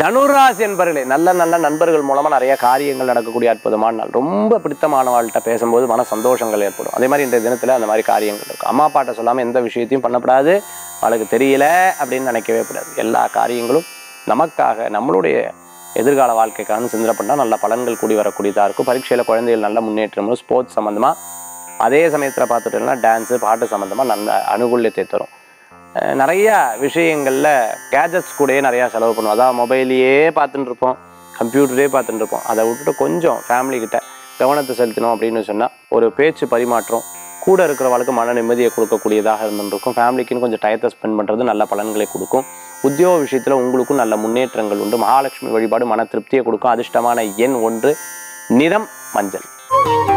தனுராசி என்பர்களே நல்ல நல்ல நண்பர்கள் மூலமா நிறைய காரியங்கள் நடக்கக்கூடிய அற்புதமான நாள். ரொம்ப பிடித்தமானவள்கிட்ட பேசும்போது மன சந்தோஷங்கள் ஏற்படும். அதே மாதிரி இந்த தினத்துல அந்த மாதிரி காரியங்கள் இருக்கு. அம்மா அப்பாட்ட சொல்லாம எந்த விஷயத்தையும் பண்ணப்படாது. அவளுக்கு தெரியல அப்படின்னு நினைக்கவே கூடாது. எல்லா காரியங்களும் நமக்காக நம்மளுடைய எதிர்கால வாழ்க்கைக்கான சிந்தனை பண்ணா நல்ல பலன்கள் கூடி வரக்கூடியதா இருக்கும். பரீட்சையில குழந்தைகள் நல்ல முன்னேற்றமும் ஸ்போர்ட்ஸ் சம்பந்தமா அதே சமயத்தில் பார்த்துட்டோம்னா டான்ஸு பாட்டு சம்மந்தமாக நல்ல அனுகூல்யத்தை தரும். நிறையா விஷயங்களில் கேஜெட்ஸ் கூடயே நிறையா செலவு பண்ணுவோம். அதாவது மொபைலையே பார்த்துட்டு இருப்போம், கம்ப்யூட்டரே பார்த்துட்டு இருப்போம். அதை விட்டுட்டு கொஞ்சம் ஃபேமிலிக்கிட்ட கவனத்தை செலுத்தணும் அப்படின்னு சொன்னால் ஒரு பேச்சு பரிமாற்றம் கூட இருக்கிறவங்களுக்கு மன நிம்மதியை கொடுக்கக்கூடியதாக இருந்துருக்கும். ஃபேமிலிக்குன்னு கொஞ்சம் டயத்தை ஸ்பெண்ட் பண்ணுறது நல்ல பலன்களை கொடுக்கும். உத்தியோக விஷயத்தில் உங்களுக்கும் நல்ல முன்னேற்றங்கள் உண்டு. மகாலட்சுமி வழிபாடு மன திருப்தியை கொடுக்கும். அதிர்ஷ்டமான எண் 1, நிறம் மஞ்சள்.